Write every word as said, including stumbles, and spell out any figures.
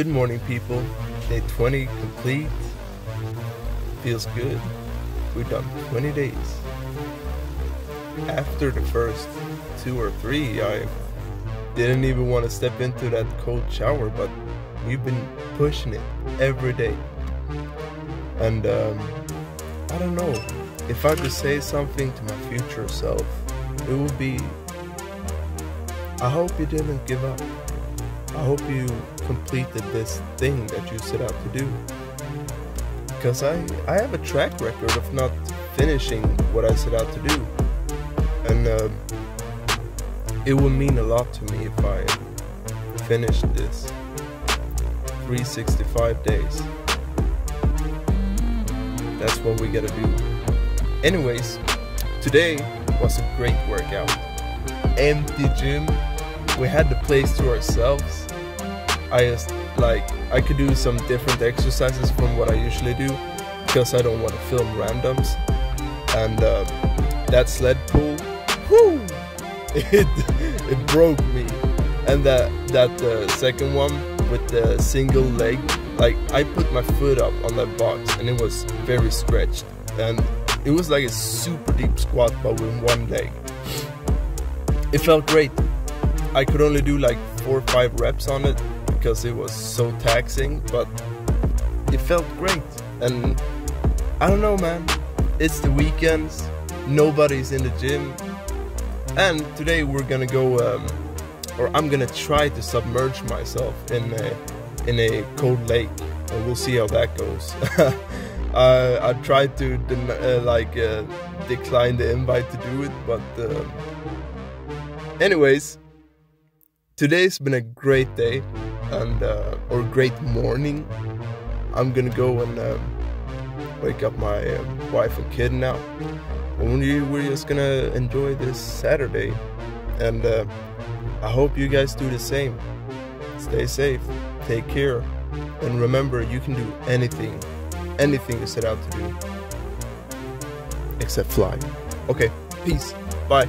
Good morning, people. Day twenty complete. Feels good. We've done twenty days. After the first two or three, I didn't even want to step into that cold shower, but we've been pushing it every day. And um, I don't know, if I could say something to my future self, it would be, I hope you didn't give up. I hope you completed this thing that you set out to do. Because I, I have a track record of not finishing what I set out to do. And uh, it would mean a lot to me if I finished this three hundred sixty-five days. That's what we gotta do. Anyways, today was a great workout. Empty gym. We had the place to ourselves. I just like I could do some different exercises from what I usually do because I don't want to film randoms. And uh, that sled pull, whoo! It it broke me. And that that uh, second one with the single leg, like I put my foot up on that box and it was very stretched. And it was like a super deep squat but with one leg. It felt great. I could only do like four or five reps on it because it was so taxing, but it felt great. And I don't know, man, it's the weekends, nobody's in the gym, and today we're gonna go um, or I'm gonna try to submerge myself in a, in a cold lake, and we'll see how that goes. uh, I tried to uh, like uh, decline the invite to do it, but uh, anyways, today's been a great day, and uh, or great morning. I'm gonna go and uh, wake up my uh, wife and kid now. Only we're just gonna enjoy this Saturday, and uh, I hope you guys do the same. Stay safe, take care, and remember you can do anything, anything you set out to do, except fly. Okay, peace, bye.